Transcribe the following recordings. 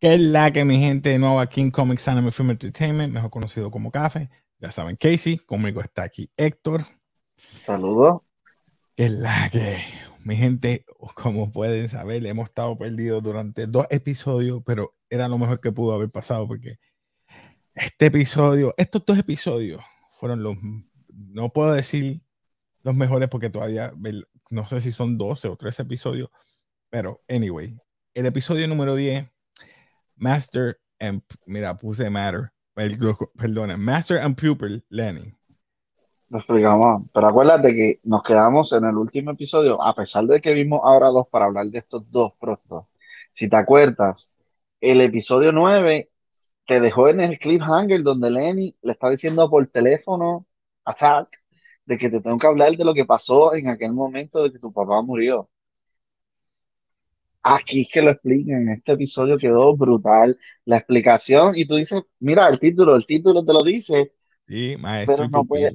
¿Qué es la que, mi gente? De nuevo aquí en Comics Anime Film Entertainment, mejor conocido como CAFE. Ya saben, Casey, conmigo está aquí Héctor. Saludos. ¿Qué es la que? Mi gente, como pueden saber, hemos estado perdidos durante 2 episodios, pero era lo mejor que pudo haber pasado porque este episodio, estos 2 episodios fueron los, no puedo decir los mejores porque todavía, no sé si son 12 o 13 episodios, pero anyway, el episodio número 10 Master and... Mira, puse Matter. Perdona. Master and Pupil, Lenny. Lo explicamos. Pero acuérdate que nos quedamos en el último episodio, a pesar de que vimos ahora 2 para hablar de estos 2 pronto. Si te acuerdas, el episodio 9 te dejó en el cliffhanger donde Lenny le está diciendo por teléfono a Takt de que te tengo que hablar de lo que pasó en aquel momento de que tu papá murió. Aquí es que lo explican, este episodio quedó brutal, la explicación, y tú dices, mira, el título te lo dice, sí, maestro, pero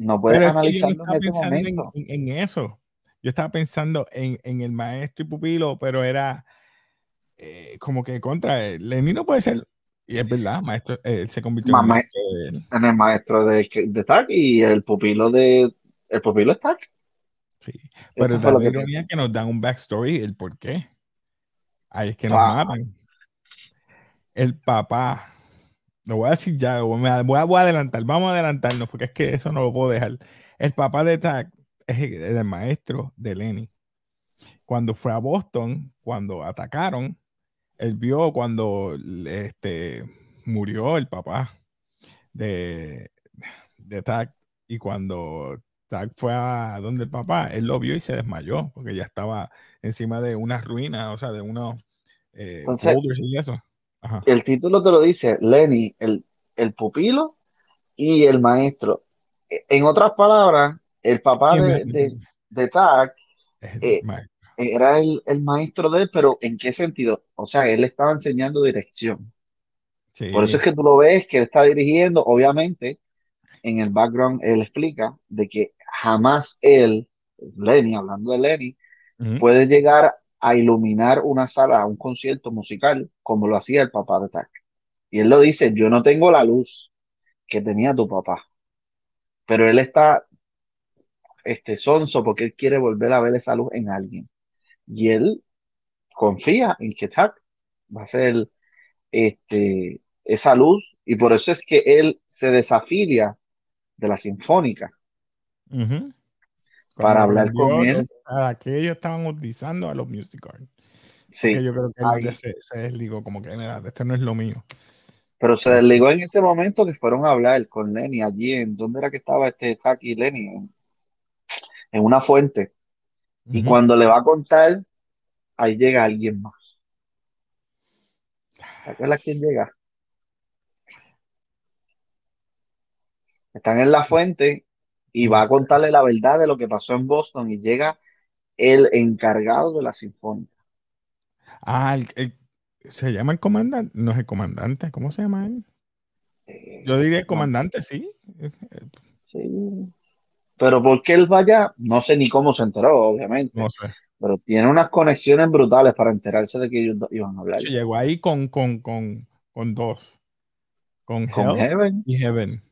no puedes analizarlo en ese momento. En eso, yo estaba pensando en el maestro y pupilo, pero era como que contra él. Lenny no puede ser, y es verdad, maestro, él se convirtió en el maestro de Takt y el pupilo de Takt. Sí, pero también ironía que nos dan un backstory, el por qué. Ahí es que nos matan. El papá, lo voy a decir ya, voy a adelantar, vamos a adelantarnos porque es que eso no lo puedo dejar. El papá de Takt es el maestro de Lenny. Cuando fue a Boston, cuando atacaron, él vio cuando murió el papá de Takt, y cuando Takt fue a donde el papá, él lo vio y se desmayó, porque ya estaba encima de unas ruinas, o sea, de unos boulders y eso. Ajá. El título te lo dice, Lenny, el pupilo y el maestro. En otras palabras, el papá de Takt era el maestro de él, pero ¿en qué sentido? O sea, él estaba enseñando dirección. Sí. Por eso es que tú lo ves, que él está dirigiendo, obviamente. En el background él explica de que jamás él, Lenny, hablando de Lenny, puede llegar a iluminar una sala, un concierto musical, como lo hacía el papá de Takt. Y él lo dice, yo no tengo la luz que tenía tu papá, pero él está sonso porque él quiere volver a ver esa luz en alguien. Y él confía en que Takt va a ser esa luz, y por eso es que él se desafilia de la sinfónica para hablar con él. A que ellos estaban utilizando a los Musicart. Sí. Porque yo creo que él ya se desligó, como que mira, esto no es lo mío. Pero se desligó en ese momento que fueron a hablar con Lenny allí, en donde era que estaba Takt y Lenny, en una fuente. Y cuando le va a contar, ahí llega alguien más. ¿Te acuerdas quién llega? Están en la fuente y va a contarle la verdad de lo que pasó en Boston, y llega el encargado de la sinfónica. Ah, ¿se llama el comandante? No es el comandante, ¿cómo se llama él? Yo diría el comandante, sí. Sí. Pero ¿por qué él vaya? No sé ni cómo se enteró, obviamente. No sé. Pero tiene unas conexiones brutales para enterarse de que ellos iban a hablar. Llegó ahí con 2. Con Heaven y Heaven.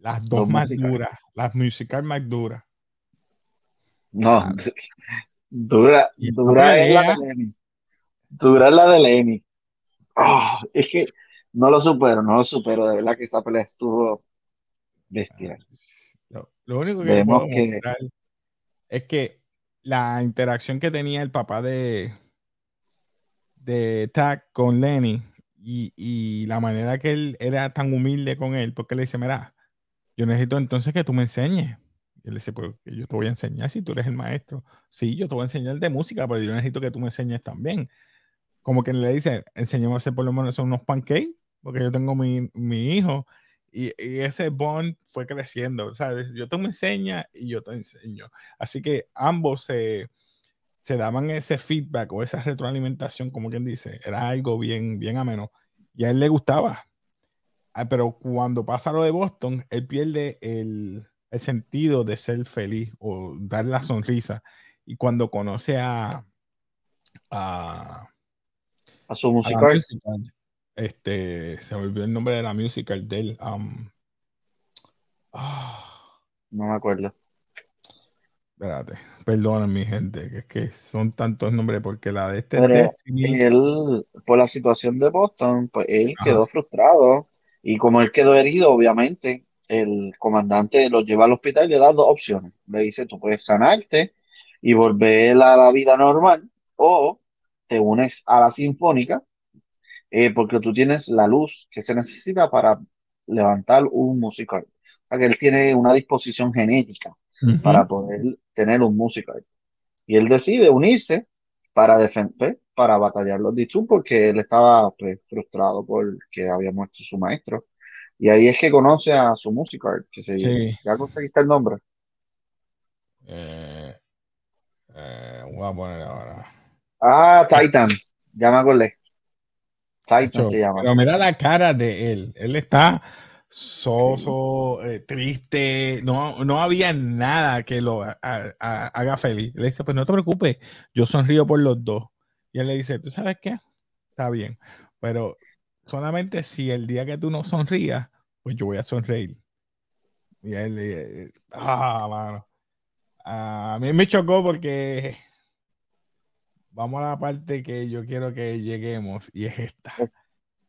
Las 2 más duras, las Musicart más duras. No, dura es la de Lenny. Oh, es que no lo supero, de verdad que esa pelea estuvo bestial. Lo único que vemos que es que la interacción que tenía el papá de Takt con Lenny y la manera que él era tan humilde con él, porque le dice, mira, yo necesito entonces que tú me enseñes. Y él dice, pues yo te voy a enseñar si tú eres el maestro. Sí, yo te voy a enseñar de música, pero yo necesito que tú me enseñes también. Como que le dice, enséñame a hacer por lo menos unos pancakes, porque yo tengo mi hijo. Y ese bond fue creciendo. ¿Sabes? Yo te me enseña y yo te enseño. Así que ambos se daban ese feedback o esa retroalimentación, como quien dice. Era algo bien, bien ameno. Y a él le gustaba. Pero cuando pasa lo de Boston, él pierde el sentido de ser feliz o dar la sonrisa. Y cuando conoce a a su musical. Se me olvidó el nombre de la musical de él. No me acuerdo. Espérate, perdonen mi gente, que es que son tantos nombres, porque la de este Destiny... él, por la situación de Boston, pues él quedó frustrado, y como él quedó herido, obviamente, el comandante lo lleva al hospital y le da dos opciones. Le dice, tú puedes sanarte y volver a la vida normal, o te unes a la sinfónica, porque tú tienes la luz que se necesita para levantar un musical. O sea que él tiene una disposición genética para poder tener un musical. Y él decide unirse para defender, para batallar los Disturb, porque él estaba pues frustrado porque había muerto su maestro. Y ahí es que conoce a su Musicart, que se ¿Ya conseguiste el nombre? Voy a poner ahora. Ah, Titan. Ya me acordé. Titan se llama. Pero mira la cara de él. Él está... triste, no había nada que lo haga feliz. Le dice, pues no te preocupes, yo sonrío por los dos. Y él le dice, ¿tú sabes qué? Está bien, pero solamente si el día que tú no sonrías, pues yo voy a sonreír. Y él le dice, mano. A mí me chocó porque vamos a la parte que yo quiero que lleguemos, y es esta.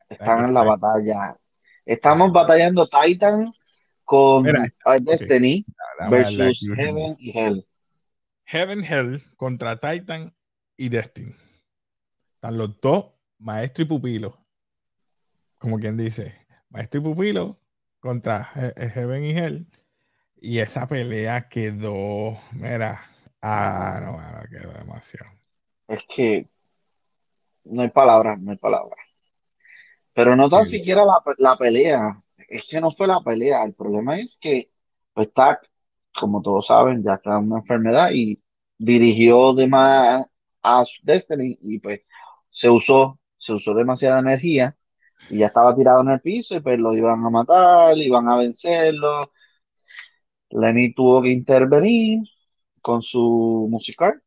Están en la batalla. Estamos batallando Titan con Destiny versus Heaven y Hell. Heaven, Hell contra Titan y Destiny. Están los dos, maestro y pupilo. Como quien dice, maestro y pupilo contra Heaven y Hell. Y esa pelea quedó, mira, quedó demasiado. Es que no hay palabras. Pero no tan siquiera la pelea. Es que no fue la pelea. El problema es que pues Takt, como todos saben, ya está en una enfermedad y dirigió de más a Destiny, y pues se usó demasiada energía y ya estaba tirado en el piso, y pues lo iban a matar, iban a vencerlo. Lenny tuvo que intervenir con su musical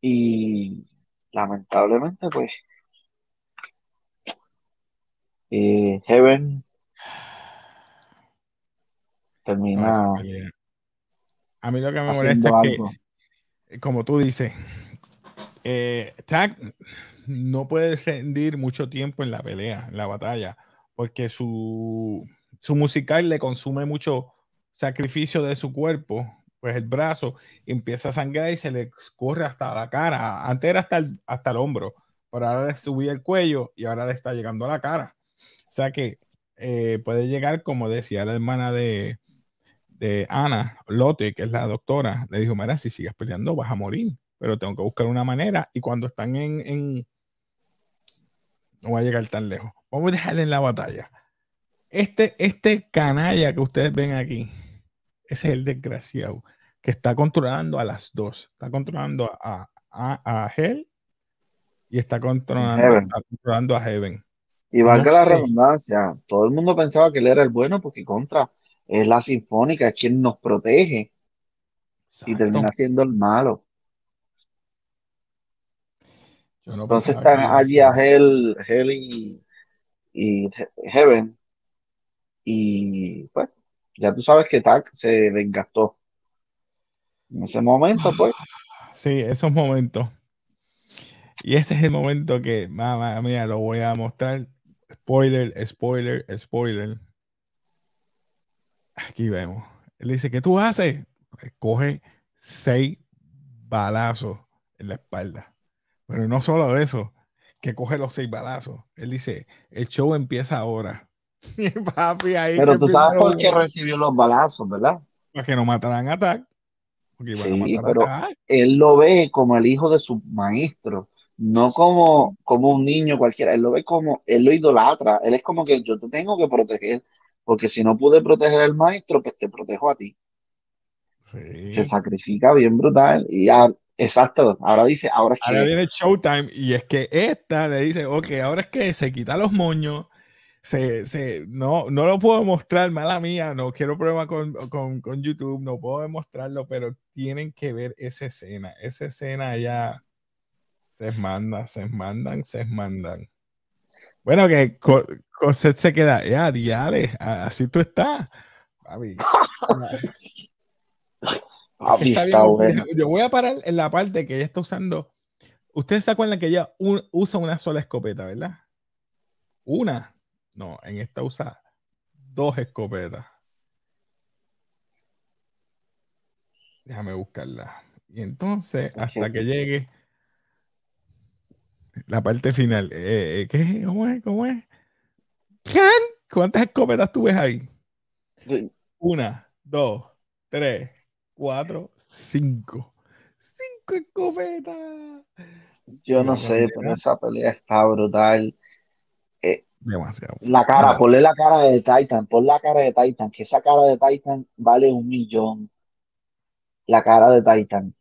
y lamentablemente pues Heaven termina. A mí lo que me molesta es que, como tú dices, Takt no puede rendir mucho tiempo en la pelea, en la batalla, porque su musical le consume mucho sacrificio de su cuerpo, pues el brazo empieza a sangrar y se le corre hasta la cara. Antes era hasta el hombro, pero ahora le subía el cuello y ahora le está llegando a la cara. O sea que puede llegar, como decía la hermana de Ana, Lotte, que es la doctora, le dijo, mira, si sigues peleando vas a morir, pero tengo que buscar una manera, y cuando están no va a llegar tan lejos. Vamos a dejarle en la batalla. Este canalla que ustedes ven aquí, ese es el desgraciado, que está controlando a las dos. Está controlando a Hell y está controlando a Heaven. Y valga la redundancia, todo el mundo pensaba que él era el bueno porque contra es la sinfónica, es quien nos protege. Exacto. Y termina siendo el malo. Yo no. Entonces están allí a Hell y Heaven, y pues ya tú sabes que Takt se desgastó en ese momento, pues. Sí, esos momentos. Y este es el momento que, mamá mía, lo voy a mostrar. Spoiler. Aquí vemos. Él dice, ¿qué tú haces? Coge 6 balazos en la espalda. Pero no solo eso, que coge los 6 balazos. Él dice, el show empieza ahora. Papi, ahí. Pero tú sabes por qué recibió los balazos, ¿verdad? Para que no mataran a Takt. Sí, pero él lo ve como el hijo de su maestro. No como un niño cualquiera, él lo ve como, él lo idolatra, él es como que yo te tengo que proteger, porque si no pude proteger al maestro, pues te protejo a ti. Sí. Se sacrifica bien brutal, y exacto, ahora dice, ahora viene showtime, y es que esta le dice, ok, ahora es que se quita los moños, no lo puedo mostrar, mala mía, no quiero problema con YouTube, no puedo demostrarlo, pero tienen que ver esa escena ya. Se mandan. Bueno, que Cosette se queda, ya, diale, así tú estás. Papi. Papi está bueno. Yo voy a parar en la parte que ella está usando. Ustedes se acuerdan que ella usa una sola escopeta, ¿verdad? Una. No, en esta usa dos escopetas. Déjame buscarla. Y entonces, hasta que llegue la parte final. ¿Qué? ¿Cómo es? ¿Qué? ¿Cuántas escopetas tú ves ahí? Sí. 1, 2, 3, 4, 5. 5 escopetas. Yo no sé, pero esa pelea está brutal. Demasiado. La cara, ah, ponle la cara de Titan, que esa cara de Titan vale 1 millón. La cara de Titan.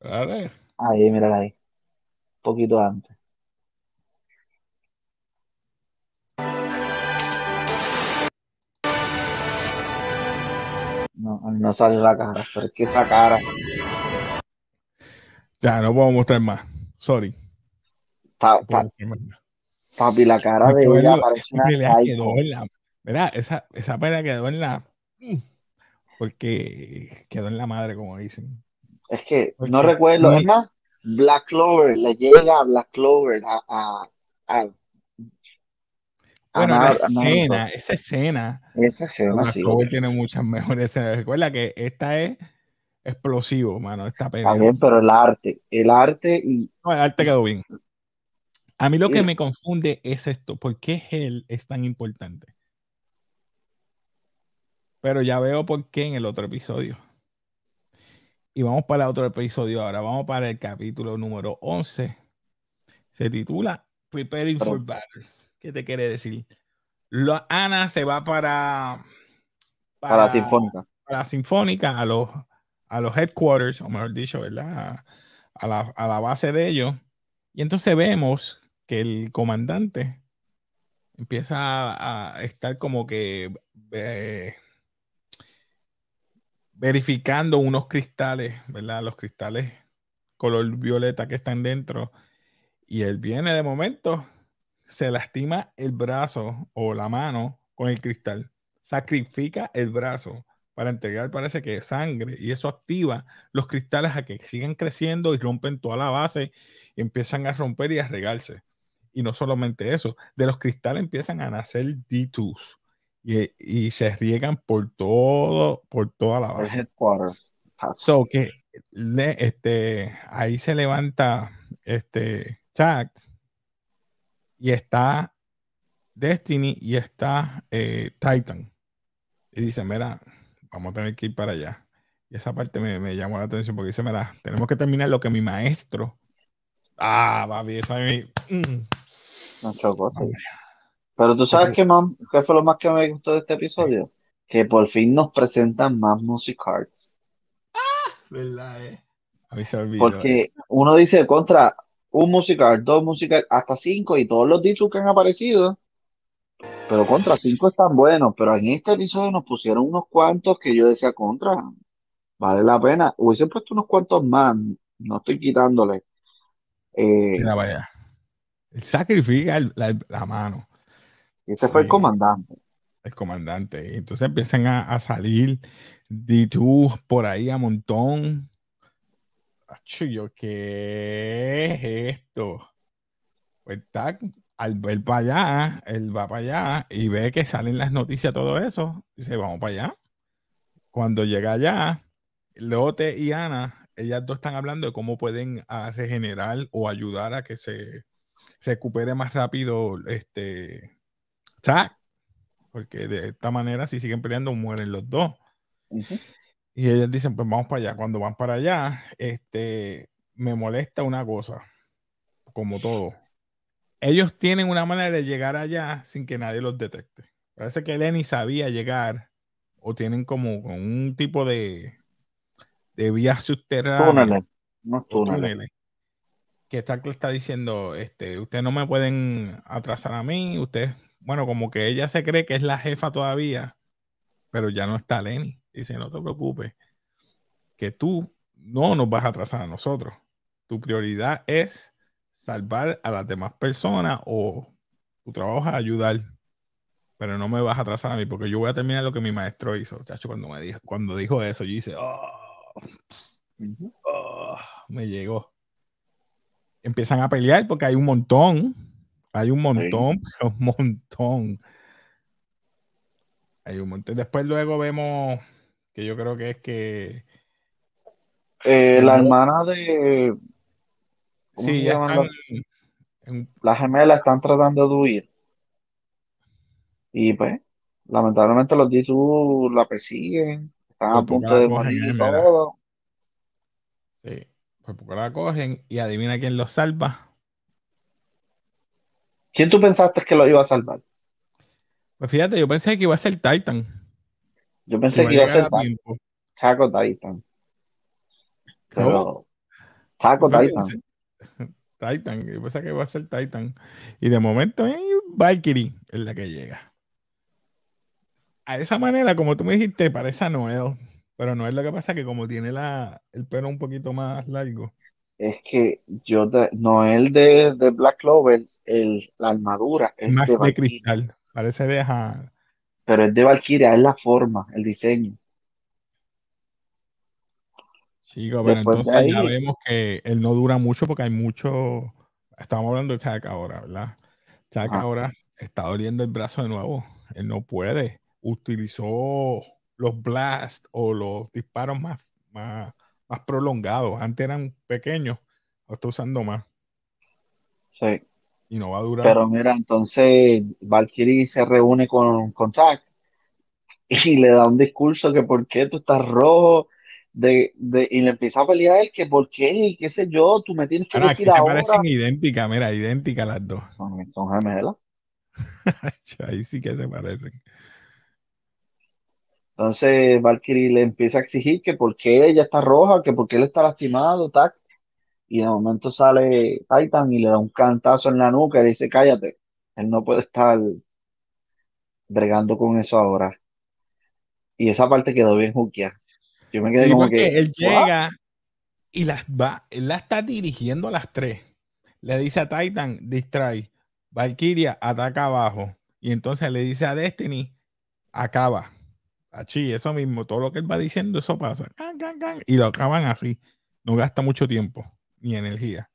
A ver. Ahí, mírala ahí. Un poquito antes. No, a mí no sale la cara, pero es que esa cara. Ya, no puedo mostrar más. Sorry. Papi, la cara de ella parece una psycho. Mira, esa pena quedó en la... Porque quedó en la madre, como dicen. Es que porque no recuerdo. Es más, Black Clover, le llega a Black Clover bueno, esa escena, Black Clover tiene muchas mejores escenas. Recuerda que esta es explosivo, mano, esta pelea. También, pero el arte y... No, el arte quedó bien. A mí lo que me confunde es esto. ¿Por qué Hell es tan importante? Pero ya veo por qué en el otro episodio. Y vamos para el otro episodio ahora. Vamos para el capítulo número 11. Se titula Preparing for Battle. ¿Qué te quiere decir? Ana se va para Sinfónica. Para Sinfónica, a los headquarters, o mejor dicho, ¿verdad? A la base de ellos. Y entonces vemos que el comandante empieza a estar como que... verificando unos cristales, ¿verdad? Los cristales color violeta que están dentro. Y él viene de momento, se lastima el brazo o la mano con el cristal. Sacrifica el brazo para entregar, parece que sangre. Y eso activa los cristales a que sigan creciendo y rompen toda la base. Y empiezan a romper y a regarse. Y no solamente eso, de los cristales empiezan a nacer D2s. Y se riegan por toda la base. So que ahí se levanta Chaxe y está Destiny y está Titan. Y dice, mira, vamos a tener que ir para allá. Y esa parte me llamó la atención porque dice, mira, tenemos que terminar lo que mi maestro. Ah, papi, eso a mí. No chocó. Pero tú sabes qué fue lo más que me gustó de este episodio, que por fin nos presentan más Musicarts. Ah, verdad, a mí se me olvidó. Porque uno dice contra un Musicart, dos Musicart, hasta 5 y todos los D2 que han aparecido. Pero contra 5 están buenos, pero en este episodio nos pusieron unos cuantos que yo decía contra. Vale la pena. Hubiesen puesto unos cuantos más, no estoy quitándole. Mira, vaya. El sacrifica la mano. Y ese fue el comandante. El comandante. Entonces empiezan a salir D2 por ahí a montón. Achillo, ¿qué es esto? Pues Takt, al ver para allá, él va para allá y ve que salen las noticias, todo eso. Dice, vamos para allá. Cuando llega allá, Lotte y Ana, ellas dos están hablando de cómo pueden regenerar o ayudar a que se recupere más rápido Takt, porque de esta manera si siguen peleando mueren los dos. Uh-huh. Y ellas dicen, pues vamos para allá. Cuando van para allá, me molesta una cosa, como todo, ellos tienen una manera de llegar allá sin que nadie los detecte. Parece que Lenny sabía llegar, o tienen como con un tipo de vía subterránea, túneles. Que Takt le está diciendo, ustedes no me pueden atrasar a mí, ustedes. Bueno, como que ella se cree que es la jefa todavía, pero ya no está Lenny. Dice, no te preocupes, que tú no nos vas a atrasar a nosotros. Tu prioridad es salvar a las demás personas o tu trabajo es ayudar, pero no me vas a atrasar a mí porque yo voy a terminar lo que mi maestro hizo. Chacho, cuando dijo eso, yo hice, me llegó. Empiezan a pelear porque hay un montón. Hay un montón. Después luego vemos que yo creo que es que... la hermana de... Sí, ya están... Las gemelas están tratando de huir. Y pues, lamentablemente los D2 la persiguen. Están a punto de morir todo. Sí, pues porque la cogen y adivina quién los salva. ¿Quién tú pensaste que lo iba a salvar? Pues fíjate, yo pensé que iba a ser Titan. Yo pensé que iba a ser Titan. Pero... Titan, yo pensé que iba a ser Titan. Y de momento Valkyrie es la que llega. A esa manera, como tú me dijiste, parece a Noel. Pero Noel lo que pasa es que como tiene el pelo un poquito más largo. Es que yo, Noel de Black Clover, la armadura es más de cristal. Parece de... Pero es de Valkyria, es la forma, el diseño. Chico, pero después entonces ahí... ya vemos que él no dura mucho porque hay mucho... Estamos hablando de Chaxe ahora, ¿verdad? Chaxe ahora está doliendo el brazo de nuevo. Él no puede. Utilizó los blasts o los disparos más prolongados. Antes eran pequeños. Lo está usando más. Sí. Y no va a durar. Pero mira, entonces Valkyrie se reúne con Chaxe y le da un discurso que por qué tú estás rojo. Y le empieza a pelear él que por qué, qué sé yo, tú me tienes que decir ahora. Se parecen idénticas, mira, idénticas las dos. Son gemelas. Ahí sí que se parecen. Entonces Valkyrie le empieza a exigir que por qué ella está roja, que por qué él está lastimado, tac. Y de momento sale Titan y le da un cantazo en la nuca y le dice, cállate, él no puede estar bregando con eso ahora. Y esa parte quedó bien juqueada. Yo me quedé como que él llega y él la está dirigiendo a las tres. Le dice a Titan, distrae. Valkyria, ataca abajo. Y entonces le dice a Destiny, acaba. Así, eso mismo. Todo lo que él va diciendo, eso pasa. Can, can, can, y lo acaban así. No gasta mucho tiempo ni energía.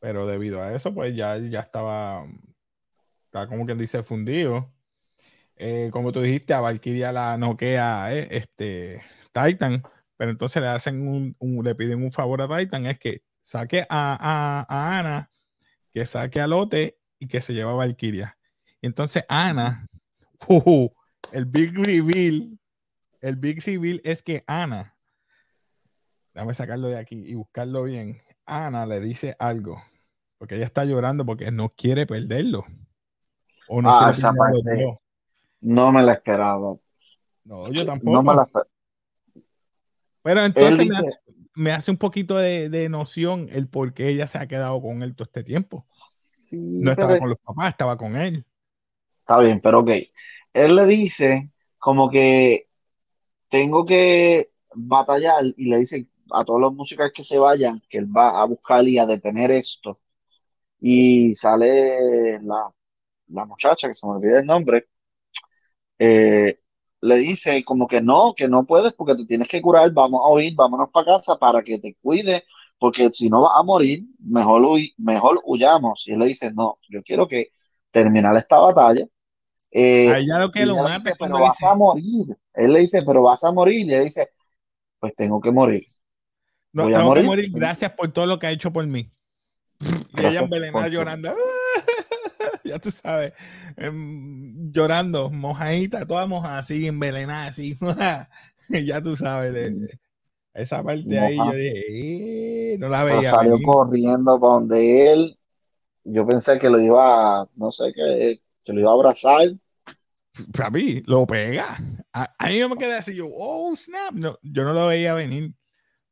Pero debido a eso, pues ya él ya estaba como quien dice fundido. Como tú dijiste, a Valkyria la noquea Titan, pero entonces le hacen le piden un favor a Titan, es que saque a Ana, que saque a Lotte y que se lleve a Valkyria. Entonces Ana, el big reveal es que Ana, déjame sacarlo de aquí y buscarlo bien, Ana le dice algo, porque ella está llorando porque no quiere perderlo. O no quiere esa perderlo parte. Yo. No me la esperaba. No, yo tampoco. No me la esperaba. Pero entonces dice, me hace un poquito de noción el por qué ella se ha quedado con él todo este tiempo. Sí, no estaba con los papás, estaba con él. Está bien, pero ok. Él le dice como que tengo que batallar y le dice a todos los músicos que se vayan que él va a buscar y a detener esto. Y sale la muchacha, que se me olvida el nombre, le dice como que no puedes porque te tienes que curar, vamos a huir, vámonos para casa para que te cuide, porque si no vas a morir, mejor huyamos. Y él le dice, no, yo quiero que terminar esta batalla. Pero vas a morir. Él le dice, pero vas a morir. Y él dice, pues tengo que morir. Tengo que morir, gracias por todo lo que ha hecho por mí. Y ella envenenada llorando. Ya tú sabes, llorando, mojadita, toda mojada, así, envenenada, así. Ya tú sabes, esa parte mojada. Ahí yo dije, no la veía. Pero salió venir. Corriendo para donde él, yo pensé que lo iba a, no sé, que lo iba a abrazar. Para mí, lo pega. A mí no me quedé así, yo, oh, snap. No, yo no lo veía venir,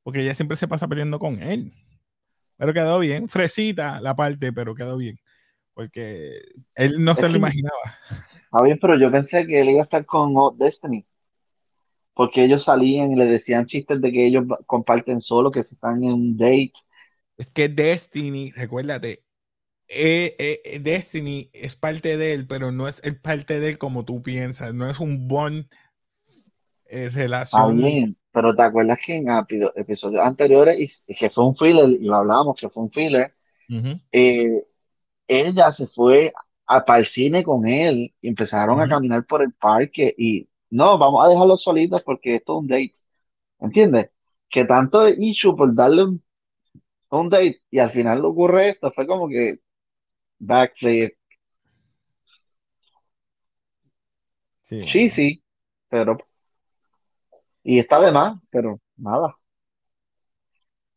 porque ella siempre se pasa peleando con él. Pero quedó bien, fresita la parte, pero quedó bien. Porque él no se lo imaginaba. A ver, pero yo pensé que él iba a estar con Destiny. Porque ellos salían y le decían chistes de que ellos comparten solo, que si están en un date. Es que Destiny, recuérdate, Destiny es parte de él, pero no es el parte de él como tú piensas, no es un bond relación. Ah, bien, pero te acuerdas que en episodios anteriores, que fue un filler, y lo hablábamos que fue un filler, ella se fue para el cine con él, y empezaron a caminar por el parque, y no, vamos a dejarlos solitos porque esto es un date, ¿entiendes? Que tanto issue por darle un date, y al final le ocurre esto, fue como que backflip. Sí, pero y está de más, pero nada.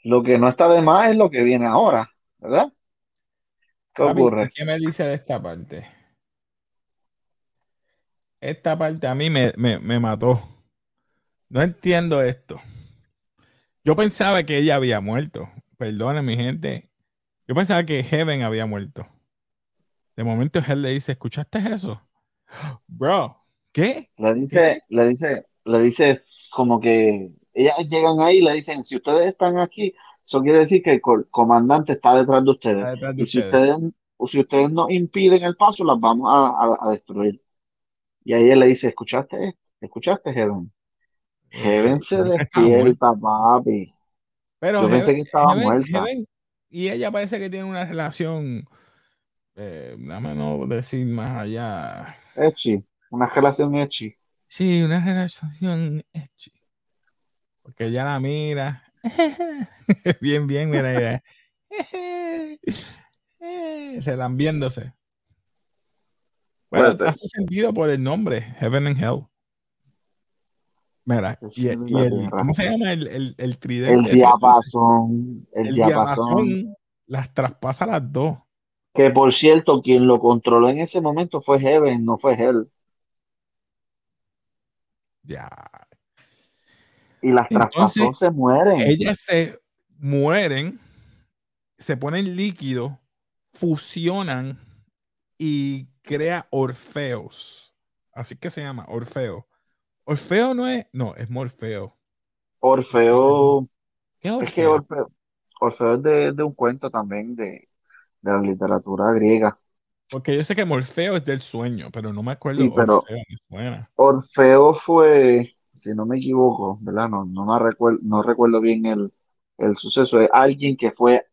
Lo que no está de más es lo que viene ahora, ¿verdad? ¿Qué ocurre? ¿Qué me dice de esta parte? Esta parte a mí me mató. No entiendo esto. Yo pensaba que ella había muerto. Perdona, mi gente. Yo pensaba que Heaven había muerto. De momento Hell le dice, ¿escuchaste eso? Bro, ¿qué? Le dice como que ellas llegan ahí y le dicen, si ustedes están aquí, eso quiere decir que el comandante está detrás de ustedes. Si ustedes no impiden el paso, las vamos a destruir. Y ahí él le dice, ¿escuchaste esto? ¿Escuchaste, Heaven? Heaven se despierta, papi. Pero yo pensé que estaba muerta. Heaven, y ella parece que tiene una relación, dame no decir más allá. Echi, una relación echi. Sí, una relación echi. Porque ella la mira. bien, mira ella. Relambiéndose. Bueno, hace sentido por el nombre, Heaven and Hell. Mira, ¿cómo se llama el tridente? El diapasón. El diapasón las traspasa las dos. Que por cierto, quien lo controló en ese momento fue Heaven, no fue Hell. Ya. Y las traspasó, se mueren. Ellas se mueren, se ponen líquido, fusionan y crea Orfeos. Así que se llama Orfeo. Orfeo no es, no, es Morfeo. Orfeo. ¿Qué es Orfeo? Es que Orfeo es de un cuento también de la literatura griega. Porque yo sé que Morfeo es del sueño, pero no me acuerdo. Sí, pero Orfeo, me suena. Orfeo fue, si no me equivoco, ¿verdad? No recuerdo bien el suceso. Es alguien que fue,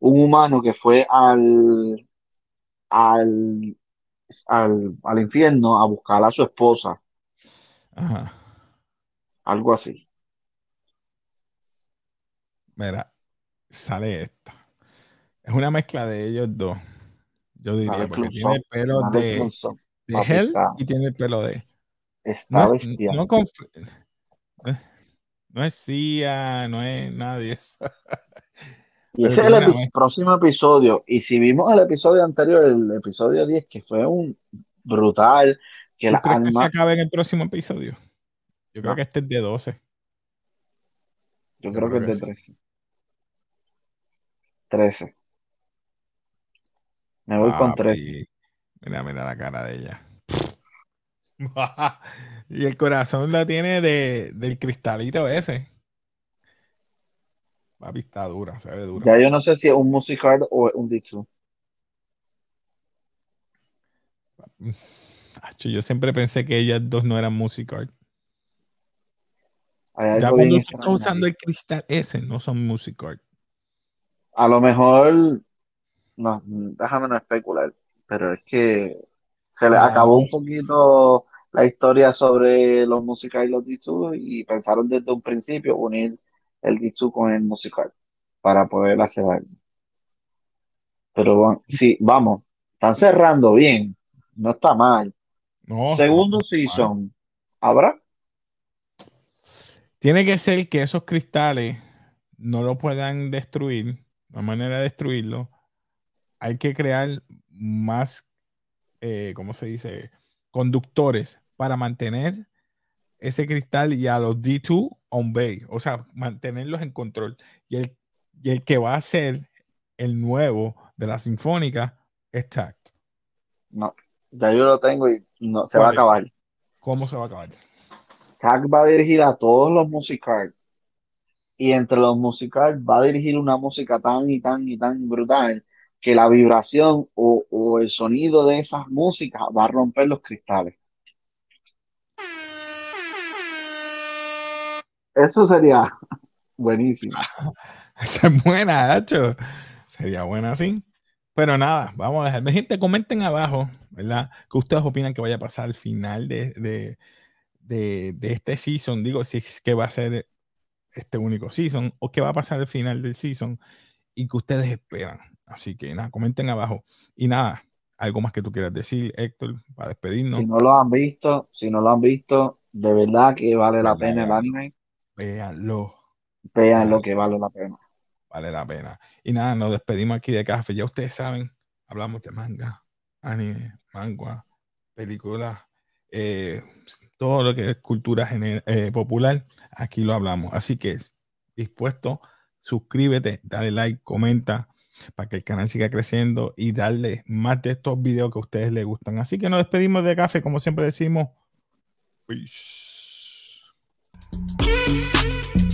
un humano que fue al infierno a buscar a su esposa. Ajá. Algo así. Mira, sale esta. Es una mezcla de ellos dos. Yo diría, porque tiene el pelo de Hell y tiene el pelo de... Está bestia. No es CIA, no es nadie. Y ese es el próximo episodio. Y si vimos el episodio anterior, el episodio 10, que fue un brutal... Que ¿tú crees que se acabe en el próximo episodio? Yo creo que este es de 12. Yo creo que es de 13. 13. Me voy con 13. Mira la cara de ella. Y el corazón la tiene del cristalito ese. Papi, está dura, se ve dura. Ya yo no sé si es un Musicart o un D2. Yo siempre pensé que ellas dos no eran Musicart. Ya cuando tú estás usando el cristal ese, no son Musicart. A lo mejor, no, déjame no especular, pero es que se le acabó un poquito la historia sobre los Musicart y los D2 y pensaron desde un principio unir el D2 con el Musicart para poder hacer algo. Pero bueno, sí, vamos, están cerrando bien, no está mal. No, segundo season, ¿habrá? Tiene que ser que esos cristales no lo puedan destruir. No hay manera de destruirlo. Hay que crear más, ¿cómo se dice? Conductores para mantener ese cristal y a los D2 on bay. O sea, mantenerlos en control. Y el que va a ser el nuevo de la sinfónica es Takt. No. Ya yo lo tengo y no, se va a acabar. ¿Cómo se va a acabar? Takt va a dirigir a todos los Musicart. Y entre los Musicart va a dirigir una música tan y tan brutal que la vibración o el sonido de esas músicas va a romper los cristales. Eso sería buenísimo. Esa es buena, Nacho. Sería buena, sí. Pero nada, vamos a dejar. Gente, comenten abajo, ¿verdad? ¿Qué ustedes opinan que vaya a pasar al final de este season? Digo, si es que va a ser este único season o qué va a pasar al final del season y que ustedes esperan. Así que nada, comenten abajo. Y nada, algo más que tú quieras decir, Héctor, para despedirnos. Si no lo han visto, de verdad que vale la pena el anime. Véanlo. Véanlo, que vale la pena. Vale la pena. Y nada, nos despedimos aquí de CAFE. Ya ustedes saben, hablamos de manga, anime, manga, películas, todo lo que es cultura popular, aquí lo hablamos. Así que, dispuesto, suscríbete, dale like, comenta, para que el canal siga creciendo y darle más de estos videos que a ustedes les gustan. Así que nos despedimos de CAFE, como siempre decimos. Peace.